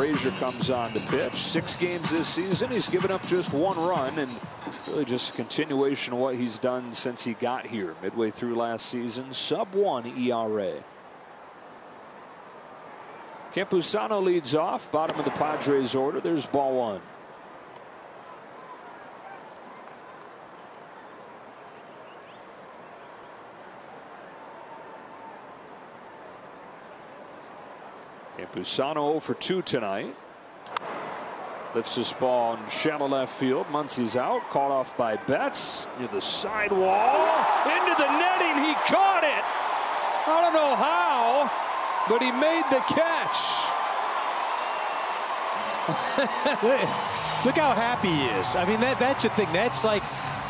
Frazier comes on to pitch. 6 games this season. He's given up just 1 run, and really just a continuation of what he's done since he got here midway through last season. Sub-1 ERA. Campusano leads off, bottom of the Padres order. There's ball 1. Pusano 0 for 2 tonight. Lifts this ball in shallow left field. Muncie's out. Called off by Betts. Near the sidewall. Into the netting. He caught it. I don't know how, but he made the catch. Look how happy he is. I mean, that's a thing. That's like,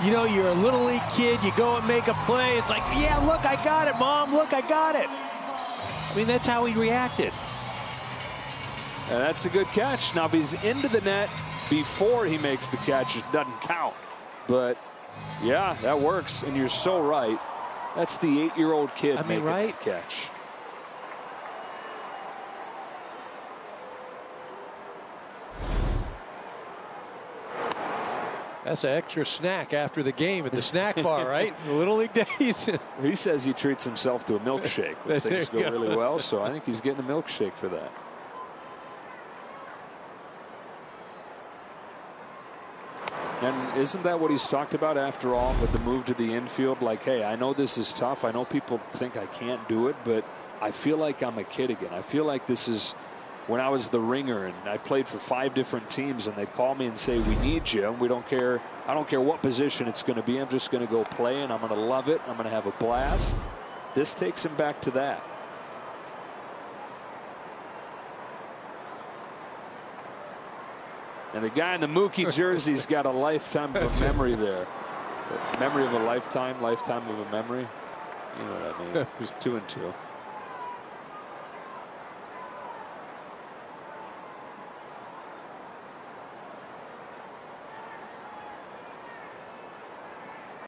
you know, you're a little league kid. You go and make a play. It's like, yeah, look, I got it, Mom. Look, I got it. I mean, that's how he reacted. And that's a good catch. Now, if he's into the net before he makes the catch, it doesn't count. But, yeah, that works, and you're so right. That's the 8-year-old kid making the catch. That's an extra snack after the game at the snack bar, right? The Little League days. He says he treats himself to a milkshake when things go really well, so I think he's getting a milkshake for that. And isn't that what he's talked about after all with the move to the infield? Like, hey, I know this is tough. I know people think I can't do it, but I feel like I'm a kid again. I feel like this is when I was the ringer and I played for 5 different teams and they'd call me and say, we need you. And we don't care. I don't care what position it's going to be. I'm just going to go play and I'm going to love it. I'm going to have a blast. This takes him back to that. And the guy in the Mookie jersey's got a lifetime of a memory there. Memory of a lifetime of a memory. You know what I mean. 2 and 2.